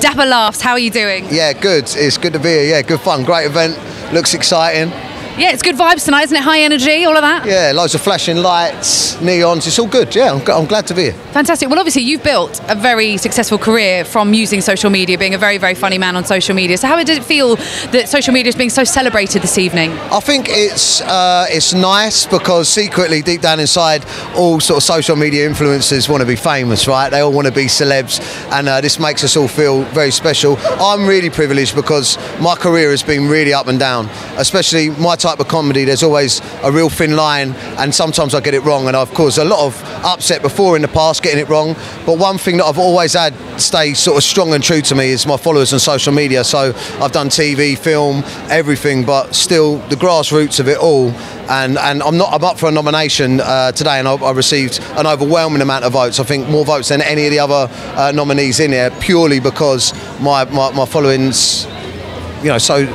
Dapper Laughs, how are you doing? Yeah, good. It's good to be here. Yeah, good fun. Great event. Looks exciting. Yeah, it's good vibes tonight, isn't it? High energy, all of that? Yeah, loads of flashing lights, neons, it's all good. Yeah, I'm glad to be here. Fantastic. Well, obviously, you've built a very successful career from using social media, being a very, very funny man on social media. So how did it feel that social media is being so celebrated this evening? I think it's nice because secretly, deep down inside, all sort of social media influencers want to be famous, right? They all want to be celebs, and this makes us all feel very special. I'm really privileged because my career has been really up and down, especially my time of comedy. There's always a real thin line, and sometimes I get it wrong, and I've caused a lot of upset before in the past getting it wrong. But one thing that I've always had stay sort of strong and true to me is my followers on social media. So I've done TV, film, everything, but still the grassroots of it all. And I'm up for a nomination today, and I received an overwhelming amount of votes. I think more votes than any of the other nominees in there, purely because my following's, you know, so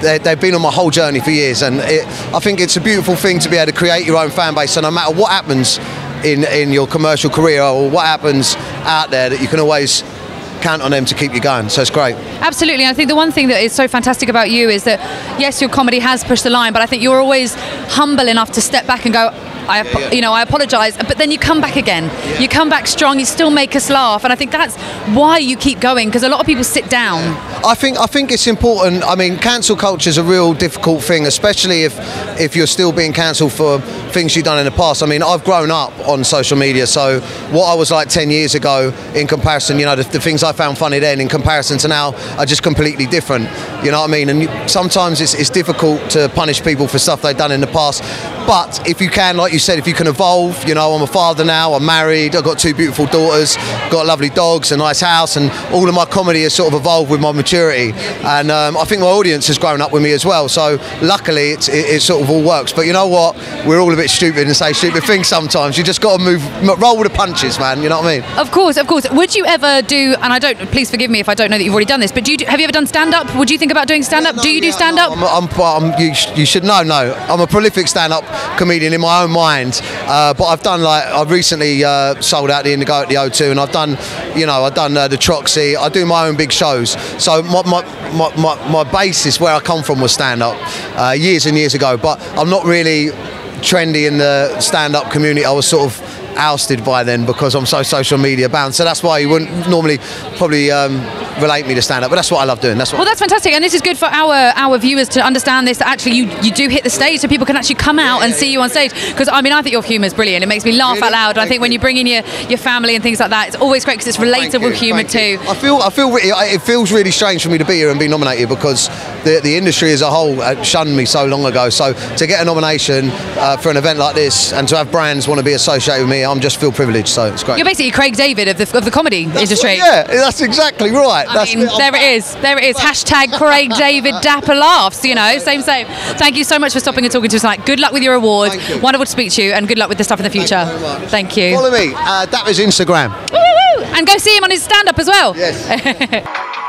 they've been on my whole journey for years, and I think it's a beautiful thing to be able to create your own fan base. So no matter what happens in your commercial career or what happens out there, that you can always count on them to keep you going, so it's great. Absolutely, and I think the one thing that is so fantastic about you is that, yes, your comedy has pushed the line, but I think you're always humble enough to step back and go, you know, I apologise, but then you come back again. Yeah. You come back strong. You still make us laugh, and I think that's why you keep going, because a lot of people sit down. I think it's important. I mean, cancel culture is a real difficult thing, especially if you're still being cancelled for things you've done in the past. I mean, I've grown up on social media, so what I was like 10 years ago in comparison, you know, the things I found funny then in comparison to now are just completely different. You know what I mean? And sometimes it's difficult to punish people for stuff they've done in the past, but if you can, like you said, if you can evolve, you know, I'm a father now, I'm married, I've got two beautiful daughters, got lovely dogs, a nice house, and all of my comedy has sort of evolved with my maturity. And I think my audience has grown up with me as well, so luckily it sort of all works. But you know what? We're all a bit stupid and say stupid things sometimes. You just got to roll with the punches, man, you know what I mean? Of course, of course. Would you ever do, and I don't, please forgive me if I don't know that you've already done this, but have you ever done stand-up? Would you think about doing stand-up? Yeah, do stand-up? No, you should know, no. I'm a prolific stand-up comedian in my own mind. But I've done, like, I've recently sold out the Indigo at the O2, and I've done, you know, I've done the Troxy. I do my own big shows, so my basis where I come from was stand up years and years ago. But I'm not really trendy in the stand up community. I was sort of ousted by then because I'm so social media bound, so that's why you wouldn't normally probably relate me to stand up, but that's what I love doing. Well, that's fantastic, and this is good for our viewers to understand this, that actually you do hit the stage, so people can actually come out and see you on stage, because I mean, I think your humour is brilliant. It makes me laugh out loud, and I think when you bring in your family and things like that, it's always great because it's relatable humour too. It feels really strange for me to be here and be nominated, because the industry as a whole shunned me so long ago, so to get a nomination for an event like this and to have brands want to be associated with me, I just feel privileged, so it's great. You're basically Craig David of the comedy industry. Yeah, that's exactly right. There it is. Hashtag Craig David Dapper Laughs, you know, same. Thank you so much for stopping and talking to us tonight. Good luck with your award. Wonderful to speak to you, and good luck with the stuff in the future. Thank you. Follow me, Dapper's Instagram. And go see him on his stand-up as well. Yes.